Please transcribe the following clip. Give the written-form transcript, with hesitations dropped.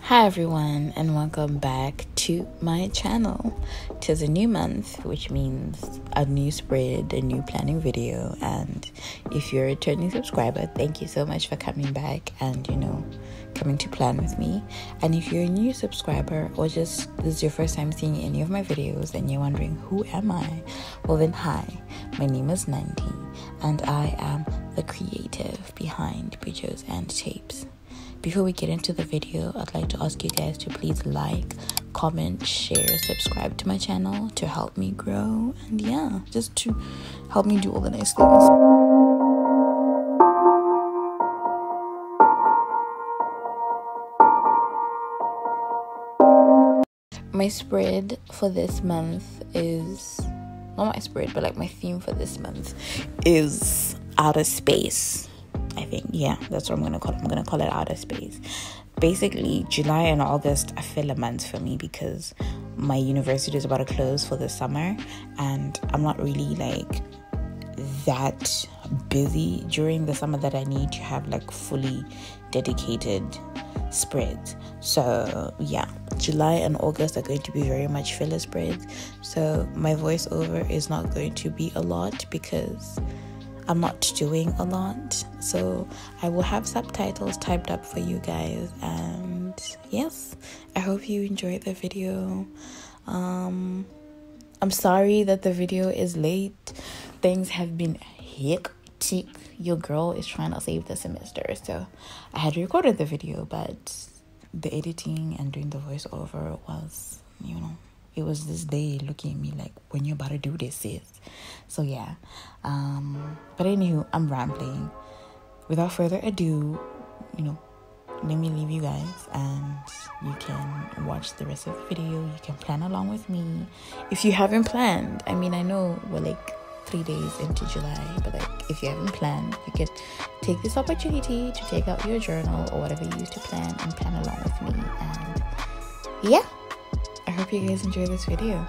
Hi everyone, and welcome back to my channel. 'Tis a new month, which means a new spread, a new planning video. And if you're a returning subscriber, thank you so much for coming back and, coming to plan with me. And if you're a new subscriber, or just this is your first time seeing any of my videos and you're wondering who am I, well then hi, my name is Nandi and I am the creative behind Pictures and Tapes. Before we get into the video, I'd like to ask you guys to please like, comment, share, subscribe to my channel to help me grow, and yeah, just to help me do all the nice things. My spread for this month is, not my spread, but like my theme for this month is outer space. I think, yeah, that's what I'm going to call it. I'm going to call it outer space. Basically, July and August are filler months for me because my university is about to close for the summer and I'm not really like that busy during the summer that I need to have like fully dedicated spreads. So yeah, July and August are going to be very much filler spreads. So my voiceover is not going to be a lot because I'm not doing a lot, so I will have subtitles typed up for you guys. And yes, I hope you enjoyed the video. I'm sorry that the video is late. Things have been hectic. Your girl is trying to save the semester, so I had recorded the video, but the editing and doing the voiceover was, it was this day looking at me like, when you about to do this, sis? So yeah. But anywho, I'm rambling. Without further ado, let me leave you guys and you can watch the rest of the video. You can plan along with me. If you haven't planned, I mean, I know we're like 3 days into July, but like if you haven't planned, you can take this opportunity to take out your journal or whatever you use to plan and plan along with me. And yeah. I hope you guys enjoy this video.